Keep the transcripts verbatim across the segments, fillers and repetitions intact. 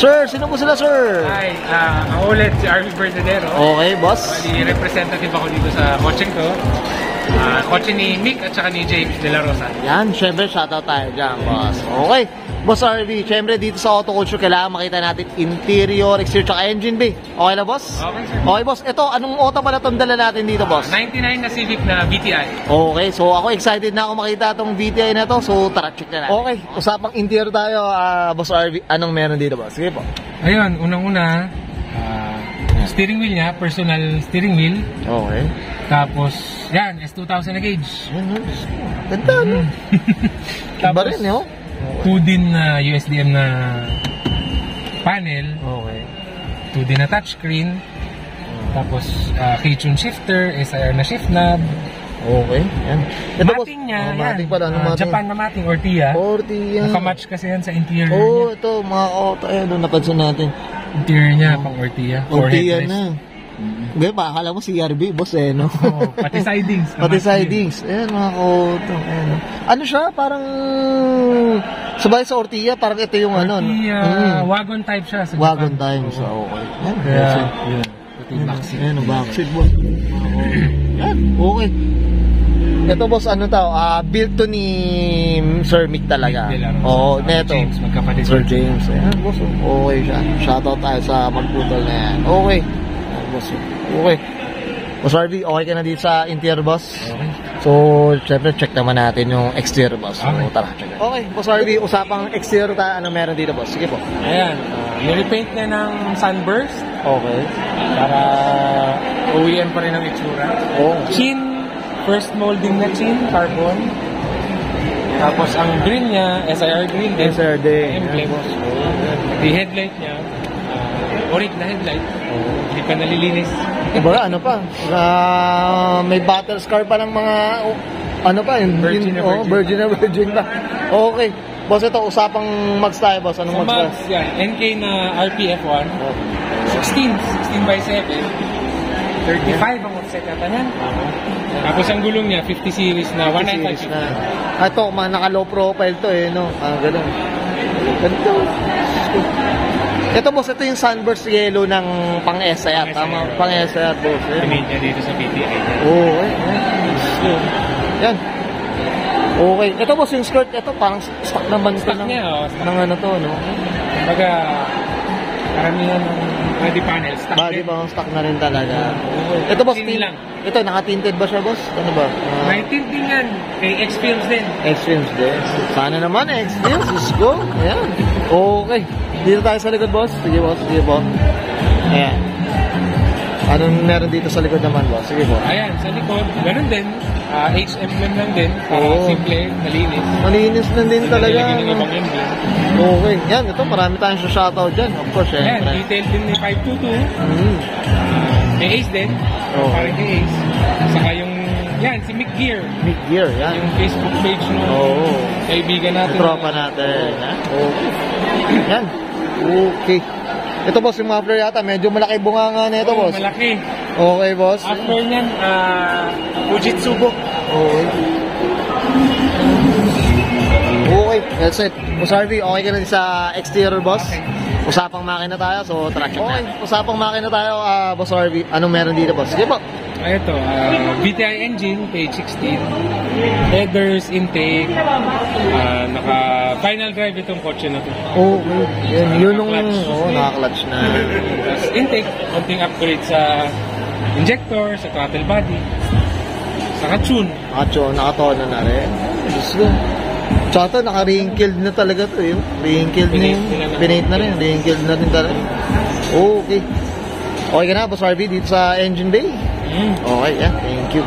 Sir, sino po sila, sir? Hi, uh, ako ulit si Arvie Bernadero. Okay, boss. Bali, representative ako dito sa coaching ko. Uh, Kotse ni Mick at saka ni James de la Rosa. Yan, syempre shoutout tayo dyan, boss. Okay, boss Arvie, syempre dito sa OtoCulture kailangan makita natin interior, exterior, at engine bay. Okay na, boss? Okay, sir. Okay, boss, ito, anong auto pala itong dala natin dito, uh, boss? ninety-nine na Civic na V T I. Okay, so ako excited na ako makita itong V T I na to. So tara, check na natin. Okay, usapang interior tayo, uh, boss Arvie. Anong meron dito, boss? Sige po. Ayun, unang-una, uh, steering wheel niya, personal steering wheel. Okay. Tapos, yan, S two thousand na gauge. Ganda, no? Iba rin, no? two D na U S D M na panel. Okay. two D na touchscreen. Okay. Tapos, uh, key-tune shifter, S I R na shift knob. Okay, yan. Ito, mating niya, oh, mating yan. Pala, ano, uh, mating? Japan na mating, Ortia. Ortia. Nakamatch kasi yan sa interior niya. Oh, ito, mga auto, oh, ayun, napansin natin. Interior niya, oh. Pang Ortia. Ortia na. Gaya pa, akala mo si R B, boss eh, no? Oh, pati sidings. Pati sidings. Ayan, mga koto. Ayan. Ano siya? Parang sabay sa Ortia, parang ito yung ano. Ortia, mm. wagon type siya. Sa wagon type. So, okay. Ayan, kaya, ayan. Pati backseat. Ayan, backseat, boss. Ayan, okay. Ito, boss, ano tao? Uh, built to ni Sir Mick talaga. Oo, oh, neto. James, magkapatid. Sir James. Ayan, boss. Okay siya. Shoutout tayo sa magputol na yan. Okay. Okay. Boss Arvie, okay ka na dito sa interior, boss? Okay. So, syempre, check naman natin yung exterior, boss. So, okay. Tara, check natin. Okay, boss Arvie, usapang exterior tayo. Ano meron dito, boss? Sige po. Ayan. Uh, repaint na ng sunburst. Okay. Para O E M pa rin ang itsura. Oh. Chin. First molding na chin. Carbon. Tapos, ang green niya, S I R green. S I R green. The headlight niya. Orig na headlight. Oh. Hindi pa nalilinis. Iba, ano pa? Uh, may battle scar pa ng mga... Oh, ano pa? Yung, virgin na oh, virgin, virgin pa. Virgin pa. Okay. Boss, ito, usapang mags tayo, boss. Anong so, mags tayo? Mags, yan. N K na R P F one. Oh. sixteen. sixteen by seven. thirty-five ang offset ata yan. Tapos ang gulong niya, fifty series na one ninety-five. Na. Ito, naka-low profile to eh, no? Ah, ganun. Ganito. Ito, boss, ito yung sunburst yellow ng pang-S I R. Tama, pang-S I R, boss. Kamit niya dito sa B T I. Oo, eh. Yan. Okay. Ito, boss, yung skirt. Ito, parang stock naman ito. Stock niya, o. Stock na ito, no? Baga, karamihan ng body panel. Body panel, stock na rin talaga. Ito, boss, tinted. Ito, naka-tinted ba siya, boss? Ano ba? Naka-tinted din yan. Kay X-Films din. X-Films din. Sana naman, X-Films. Let's go. Ayan. Okay. Dito tayo sa likod, boss. Sige, boss. Sige, boss. Ayan. Anong meron dito sa likod naman, boss? Sige, boss. Ayan, sa likod. Ganun din. Uh, H M M lang din. Oh. Simple, malinis. Malinis lang din so, talaga. Okay. Yan, ito. Marami tayong shoutout dyan. Of course, eh. Ayan, detail din ni five twenty-two. Mm. May Ace din. Oh. Parang kay Ace. Saka yung yan, si Mick Gear. Mick Gear, yan. Yung Facebook page mo. Oo. Kaibigan natin. Tropa natin. Oo. Yan. Okay. Ito, boss, yung muffler yata, medyo malaki bunga nga na ito, boss. Oo, malaki. Okay, boss. Muffler niyan, ah, Fujitsu po. Okay. Okay, that's it. Boss Arvie, okay ka na sa exterior, boss? Okay. Usapang makina tayo, so track check na. Okay, usapang makina tayo, ah, boss Arvie. Anong meron dito, boss? Sige po. Ito, uh, V T I engine, page sixteen, headers, intake, uh, naka-final drive itong kotse na ito. Oo, oh, yun, yun yung naka-clutch na. Tapos intake, konting upgrade sa injector, sa throttle body, sa ka-tune. Naka-tune, naka-tono na rin. Diyos ko. Tsaka ito, naka-wrinkled na talaga ito eh. Wrinkled na yun. Pinaint na rin, wrinkled na rin talaga. Okay. Okay ka na, Boss Arvie, dito sa engine bay. Mm. Okay, yeah. Thank you.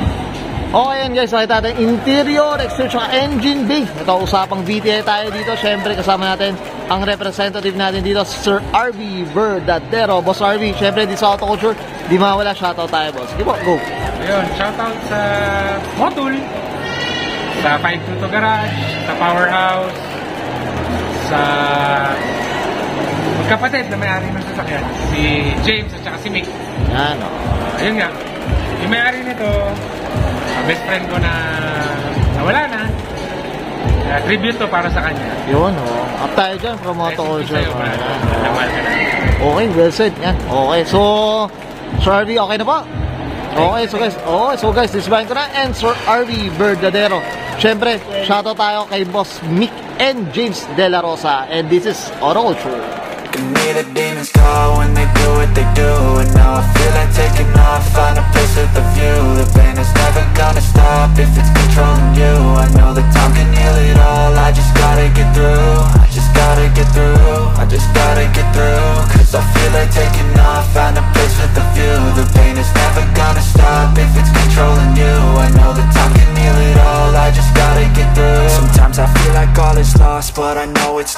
Okay, yan guys. Nakita natin interior, exterior, engine bay. Ito, usapang V T I tayo dito. Siyempre, kasama natin ang representative natin dito, Sir Arvie Bernadero. Boss Arvie, siyempre, di sa OtoCulture, di mawala. Shoutout tayo, boss. Sige po, go. Ayun, shoutout sa Motul, sa Pagduto Garage, sa Powerhouse, sa magkapatid na may-ari ng sasakyan, si James at saka si Mick. Yan, o. Uh, ayun nga. Yung may-ari nito, uh, best friend ko na nawala na. Uh, tribute to para sa kanya. Yun, o. Up tayo dyan from OtoCulture. Namal ka na. Okay, well said. Yan. Okay, so Sir Arvie, okay na po? Okay, so guys, oh, so guys, disbahin ko na. And Sir Arvie Bernadero. Siyempre, shoutout tayo kay Boss Mick and James de la Rosa. And this is OtoCulture. Gotta get through, I just gotta get through. Cause I feel like taking off, find a place with a view. The pain is never gonna stop if it's controlling you. I know the time can heal it all, I just gotta get through. Sometimes I feel like all is lost, but I know it's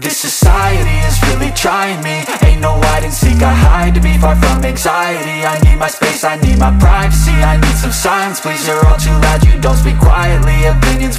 This society is really trying me. Ain't no hide and seek, I hide to be far from anxiety. I need my space, I need my privacy. I need some silence, please, you're all too loud, you don't speak quietly. Opinions